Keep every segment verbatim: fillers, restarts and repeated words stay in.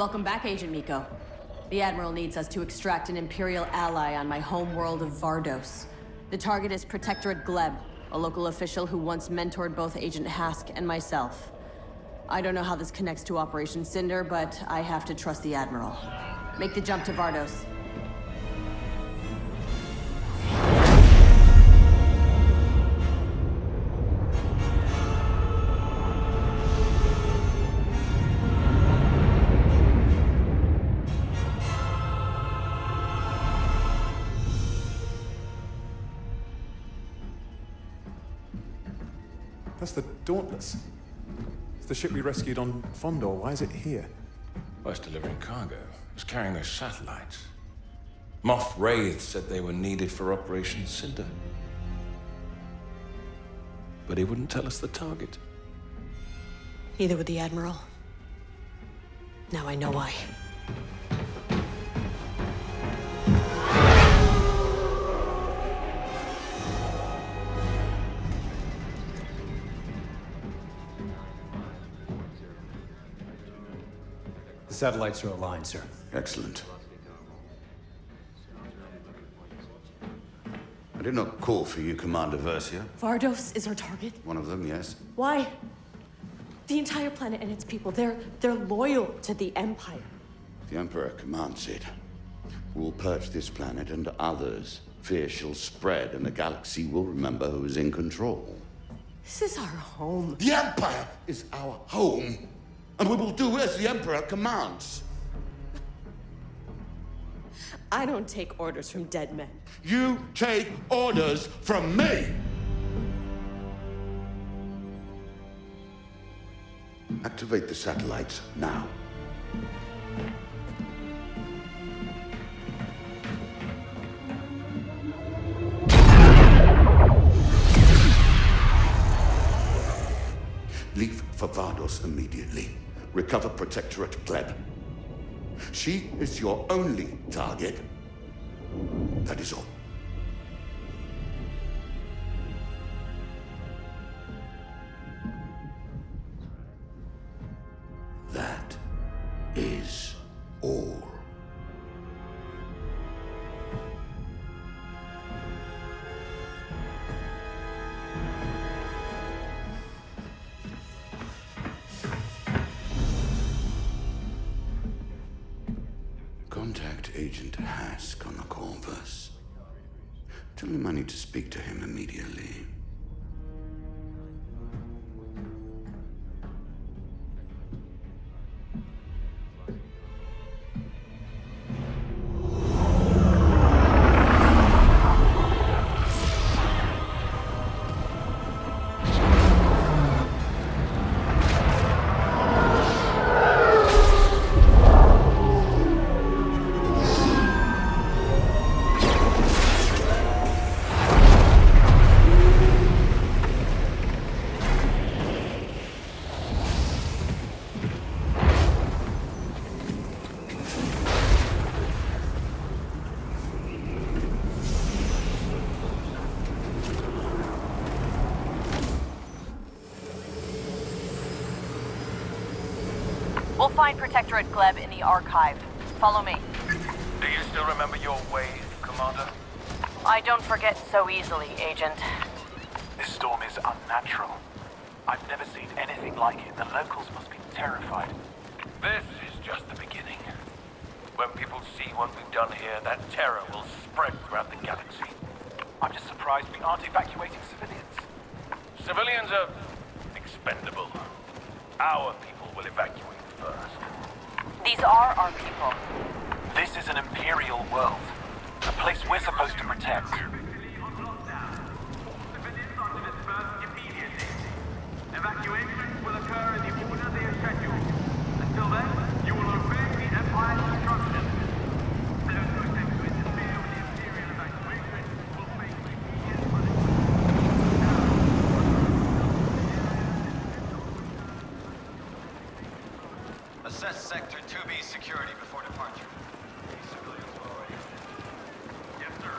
Welcome back, Agent Miko. The Admiral needs us to extract an Imperial ally on my home world of Vardos. The target is Protectorate Gleb, a local official who once mentored both Agent Hask and myself. I don't know how this connects to Operation Cinder, but I have to trust the Admiral. Make the jump to Vardos. That's the Dauntless. It's the ship we rescued on Fondor. Why is it here? Well, it's delivering cargo. It's carrying those satellites. Moff Raythe said they were needed for Operation Cinder. But he wouldn't tell us the target. Neither would the Admiral. Now I know why. Satellites are aligned, sir. Excellent. I did not call for you, Commander Versio. Vardos is our target? One of them, yes. Why? The entire planet and its people, they're, they're loyal to the Empire. The Emperor commands it. We'll purge this planet and others. Fear shall spread and the galaxy will remember who is in control. This is our home. The Empire is our home. And we will do as the Emperor commands. I don't take orders from dead men. You take orders from me! Activate the satellites now. Leave for Vardos immediately. Recover Protectorate Gleb. She is your only target. That is all. That is all. Contact Agent Hask on the Corvus. Tell him I need to speak to him immediately. We'll find Protectorate Gleb in the archive. Follow me. Do you still remember your way, Commander? I don't forget so easily, Agent. This storm is unnatural. I've never seen anything like it. The locals must be terrified. This is just the beginning. When people see what we've done here, that terror will spread throughout the galaxy. I'm just surprised we aren't evacuating civilians. Civilians are expendable. Our people will evacuate. First. These are our people. This is an Imperial world. A place we're supposed to protect. Civilians are to disperse immediately. Evacuations will occur in the order they are scheduled. Until then, you will obey the Empire's instructions. Assess Sector two B security before departure. These civilians were already in. Yes, sir.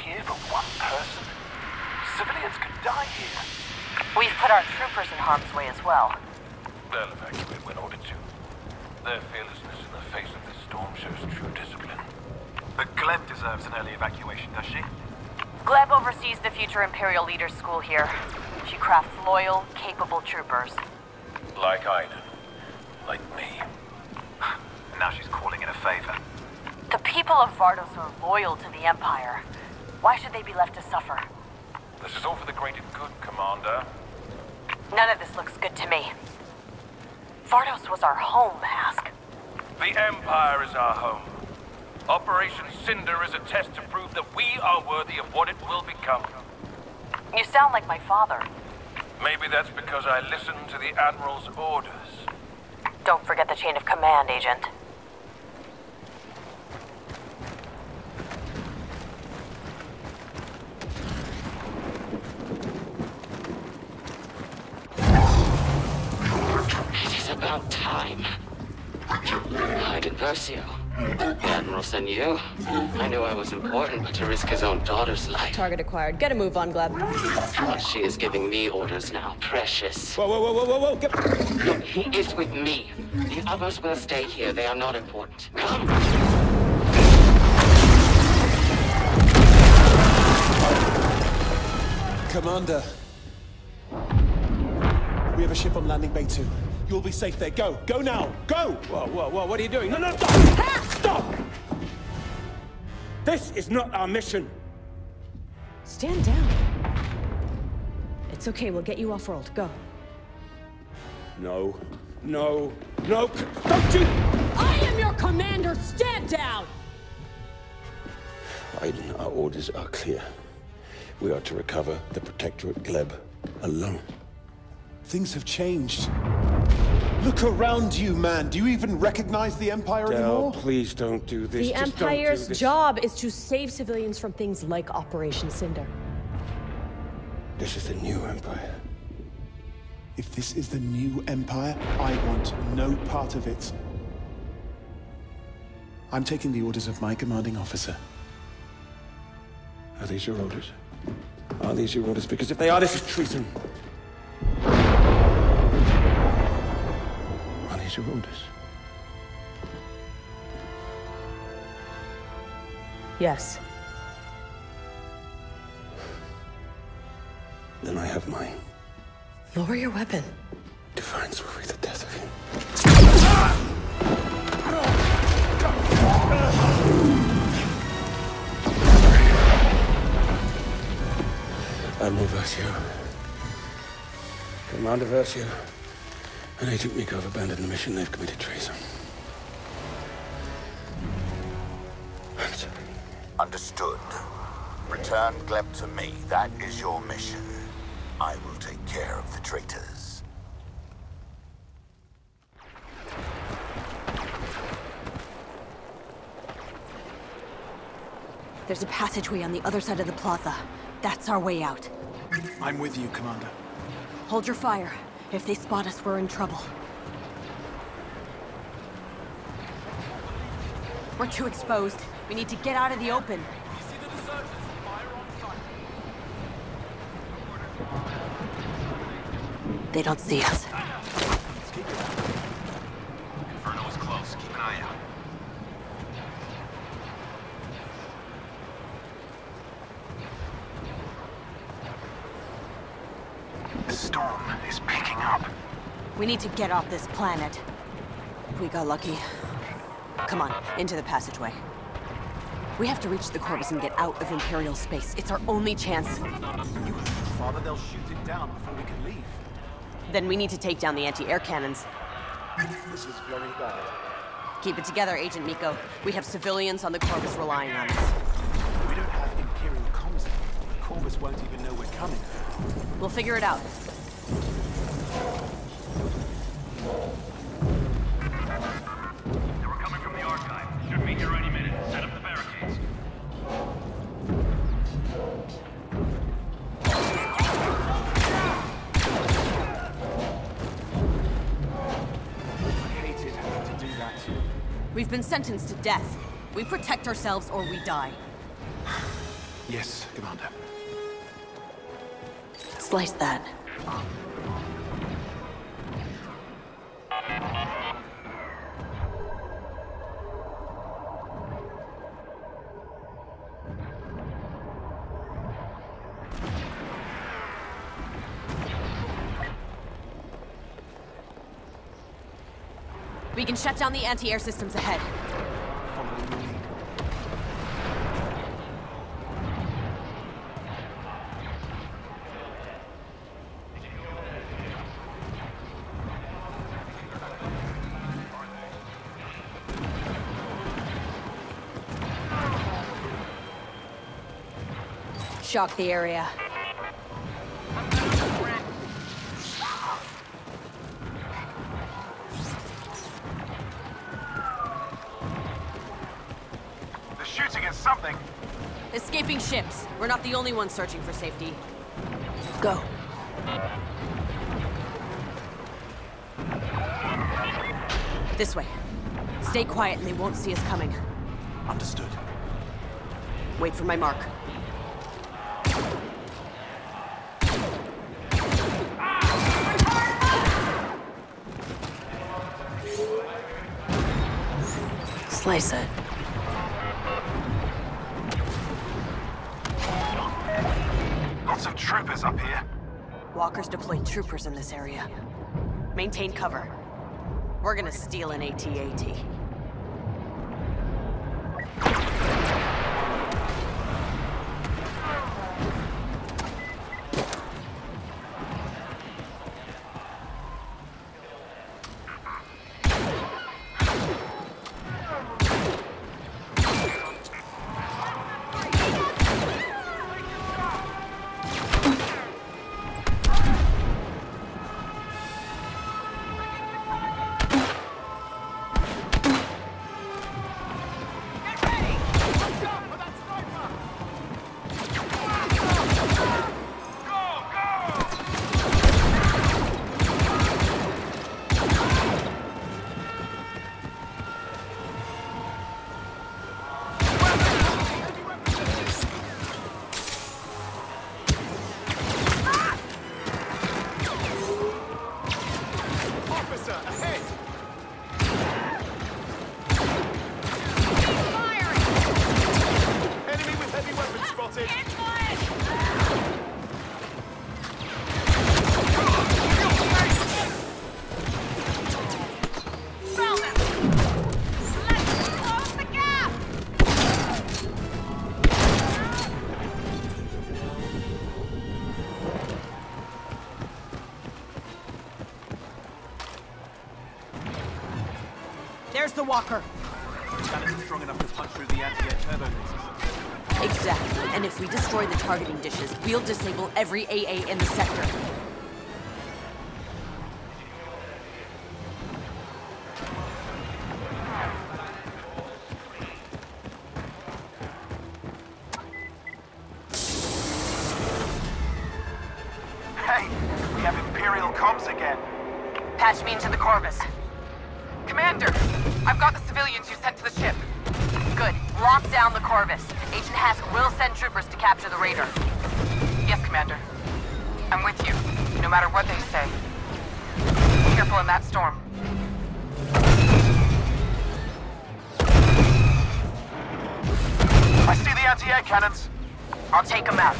here for one person? Civilians could die here. We've put our troopers in harm's way as well. They'll evacuate when ordered to. Their fearlessness in the face of this storm shows true discipline. But Gleb deserves an early evacuation, does she? Gleb oversees the future Imperial Leaders' School here. She crafts loyal, capable troopers. Like Aiden. Like me. And now she's calling in a favor. The people of Vardos are loyal to the Empire. Why should they be left to suffer? This is all for the greater good, Commander. None of this looks good to me. Vardos was our home, Hask. The Empire is our home. Operation Cinder is a test to prove that we are worthy of what it will become. You sound like my father. Maybe that's because I listened to the Admiral's orders. Don't forget the chain of command, Agent. It is about time. Agent Versio. Admiral sent you. I knew I was important, but to risk his own daughter's life. Target acquired. Get a move on, Gleb. Well, she is giving me orders now. Precious. Whoa, whoa, whoa, whoa, whoa, get... Look, he is with me. The others will stay here. They are not important. Come! Commander. We have a ship on landing bay two. You'll be safe there. Go! Go now! Go! Whoa, whoa, whoa, what are you doing? No, no, stop! Hask! Stop! This is not our mission. Stand down. It's okay, we'll get you off-world. Go. No. No. No! Don't you! I am your commander! Stand down! Aiden, our orders are clear. We are to recover the Protectorate Gleb alone. Things have changed. Look around you, man. Do you even recognize the Empire Del, anymore? Please don't do this. The Just Empire's do this. Job is to save civilians from things like Operation Cinder. This is the new Empire. If this is the new Empire, I want no part of it. I'm taking the orders of my commanding officer. Are these your orders? Are these your orders? Because if they are, this is treason. Your orders. Yes. Then I have mine. Lower your weapon. Defines will be the death of him. Admiral Versio. Commander Versio. And Agent Miko have abandoned the mission. They've committed treason. I'm sorry. Understood. Return Gleb to me. That is your mission. I will take care of the traitors. There's a passageway on the other side of the plaza. That's our way out. I'm with you, Commander. Hold your fire. If they spot us, we're in trouble. We're too exposed. We need to get out of the open. They don't see us. Inferno is close. Keep an eye out. The storm is picking up. We need to get off this planet. We got lucky. Come on, into the passageway. We have to reach the Corvus and get out of Imperial space. It's our only chance. You have father, they'll shoot it down before we can leave. Then we need to take down the anti-air cannons. This is very bad. Keep it together, Agent Miko. We have civilians on the Corvus relying on us. We don't have Imperial comms. The Corvus won't even know we're coming. We'll figure it out. They were coming from the archive. Should be here any minute. Set up the barricades. I hated having to do that. We've been sentenced to death. We protect ourselves or we die. Yes, Commander. Slice that. We can shut down the anti-air systems ahead. Shock the area. They're shooting at something. Escaping ships. We're not the only ones searching for safety. Go. This way. Stay quiet and they won't see us coming. Understood. Wait for my mark. Slice it. Lots of troopers up here. Walkers deployed troopers in this area. Maintain cover. We're gonna steal an A T A T. The walker. That isn't strong enough to punch through the anti-air turbo bases. Exactly, and if we destroy the targeting dishes, we'll disable every A A in the sector. Hey, we have Imperial comms again. Patch me into the Corvus. Commander! I've got the civilians you sent to the ship. Good. Lock down the Corvus. Agent Hask will send troopers to capture the raider. Yes, Commander. I'm with you, no matter what they say. Be careful in that storm. I see the anti-air cannons. I'll take them out.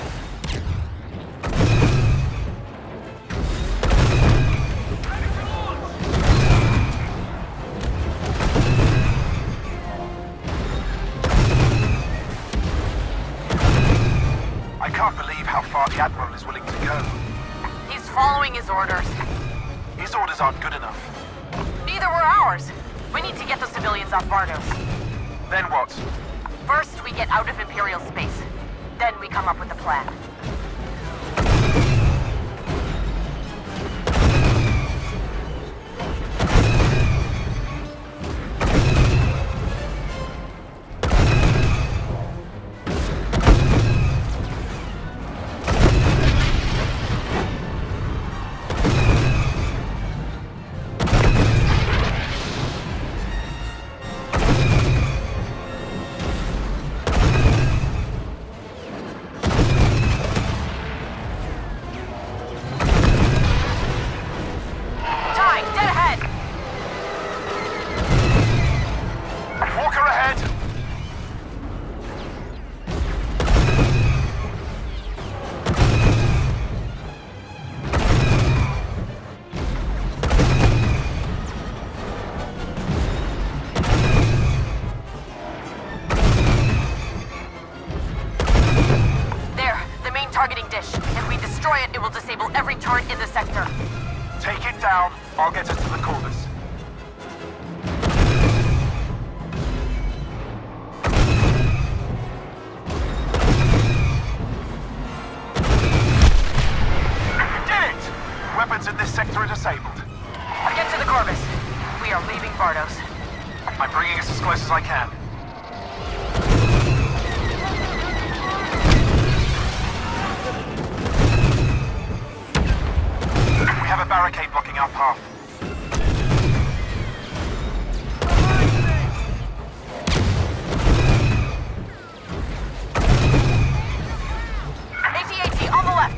Aren't good enough. Neither were ours. We need to get the civilians off Vardos. Then what? First, we get out of Imperial space. Then we come up with a plan. down. I'll get us to the Corvus. Did it! Weapons in this sector are disabled. I'll get to the Corvus. We are leaving Vardos. I'm bringing us as close as I can. We have a barricade blocking our path. A T A T on the left.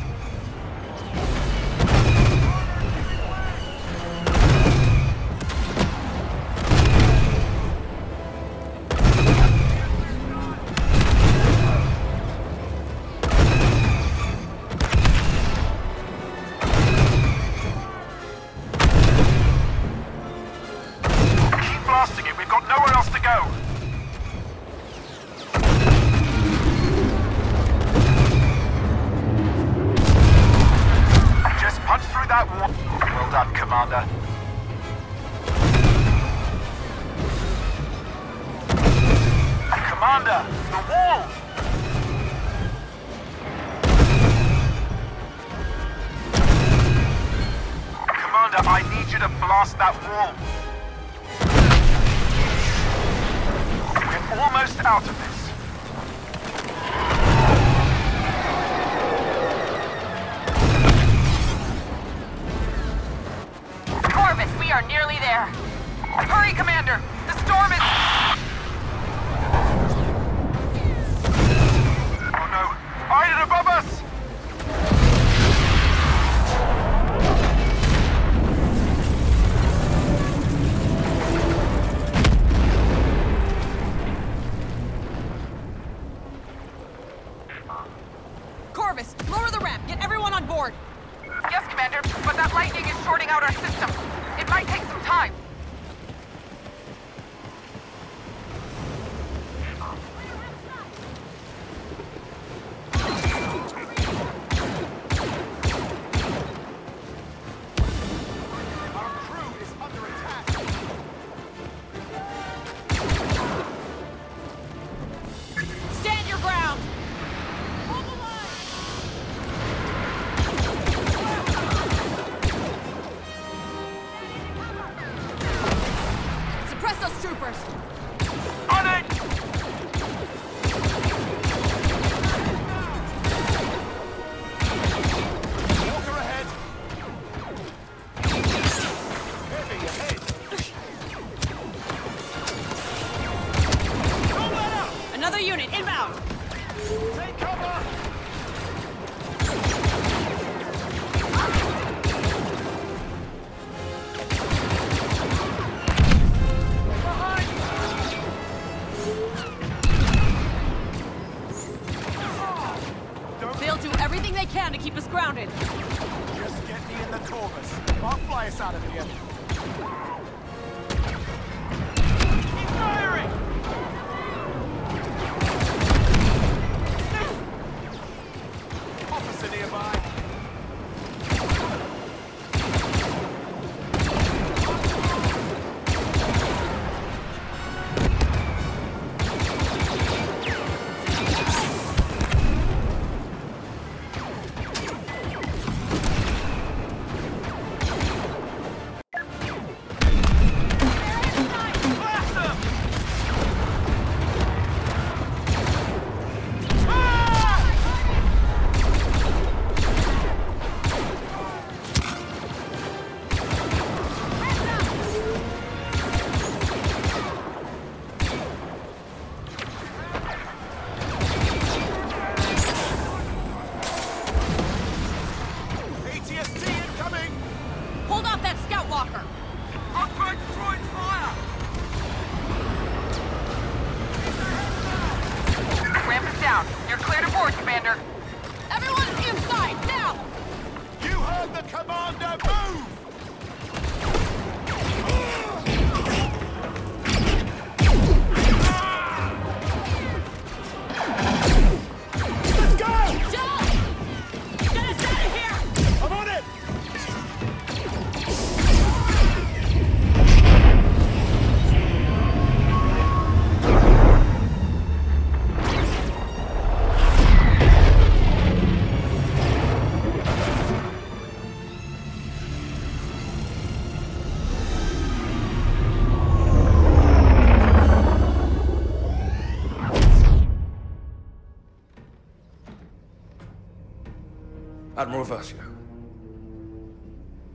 Admiral Versio.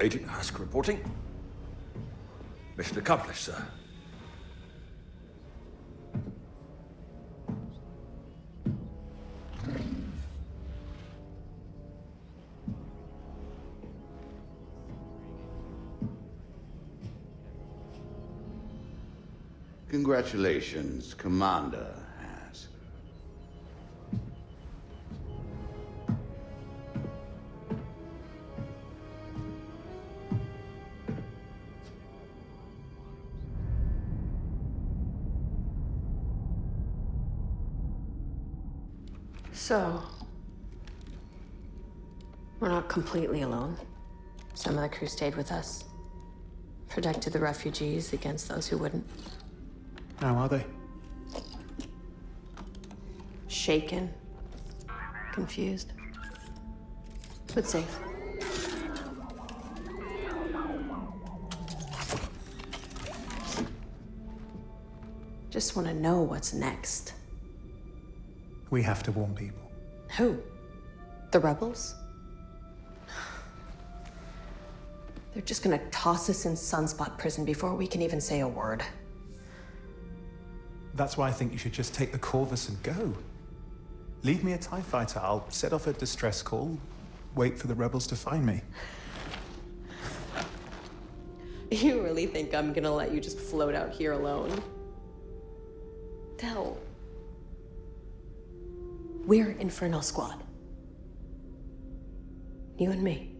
Agent Hask reporting. Mission accomplished, sir. Congratulations, Commander Hask. So, we're not completely alone. Some of the crew stayed with us, protected the refugees against those who wouldn't. How are they? Shaken. Confused. But safe. Just want to know what's next. We have to warn people. Who? The rebels? They're just gonna toss us in Sunspot prison before we can even say a word. That's why I think you should just take the Corvus and go. Leave me a TIE fighter. I'll set off a distress call, wait for the rebels to find me. You really think I'm gonna let you just float out here alone? Tell. We're Infernal Squad. You and me.